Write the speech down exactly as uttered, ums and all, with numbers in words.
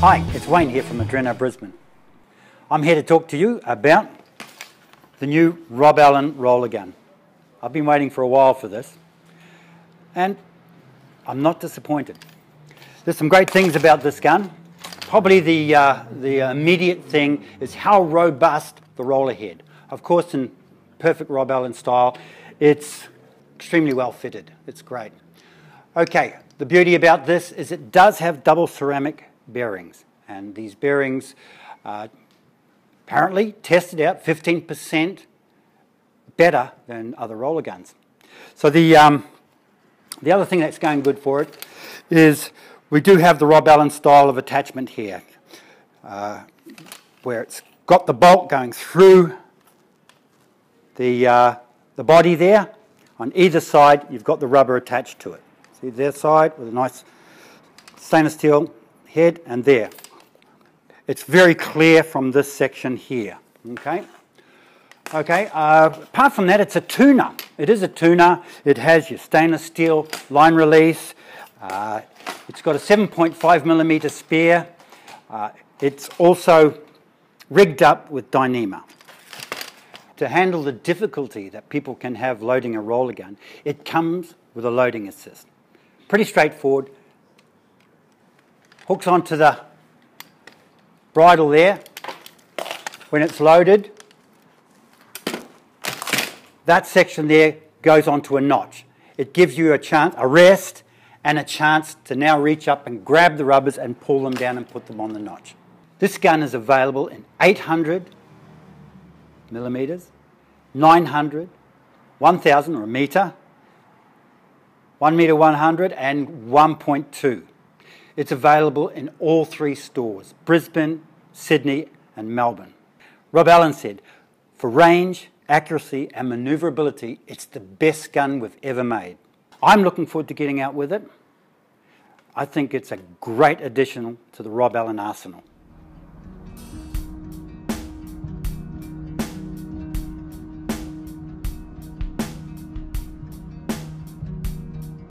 Hi, it's Wayne here from Adreno Brisbane. I'm here to talk to you about the new Rob Allen roller gun. I've been waiting for a while for this, and I'm not disappointed. There's some great things about this gun. Probably the, uh, the immediate thing is how robust the roller head. Of course, in perfect Rob Allen style, it's extremely well fitted. It's great. Okay, the beauty about this is it does have double ceramic bearings, and these bearings uh, apparently tested out fifteen percent better than other roller guns. So the, um, the other thing that's going good for it is we do have the Rob Allen style of attachment here, uh, where it's got the bolt going through the, uh, the body there. On either side, you've got the rubber attached to it. See their side with a nice stainless steel head, and there. It's very clear from this section here. Okay. Okay. Uh, apart from that, it's a tuner. It is a tuner. It has your stainless steel line release. Uh, it's got a seven point five millimeter spare. Uh, it's also rigged up with Dyneema. To handle the difficulty that people can have loading a roller gun, it comes with a loading assist. Pretty straightforward. Hooks onto the bridle there. When it's loaded, that section there goes onto a notch. It gives you a chance, a rest, and a chance to now reach up and grab the rubbers and pull them down and put them on the notch. This gun is available in eight hundred millimeters, nine hundred, one thousand or a meter, one meter one hundred and one point two. It's available in all three stores, Brisbane, Sydney and Melbourne. Rob Allen said, for range, accuracy and manoeuvrability, it's the best gun we've ever made. I'm looking forward to getting out with it. I think it's a great addition to the Rob Allen arsenal.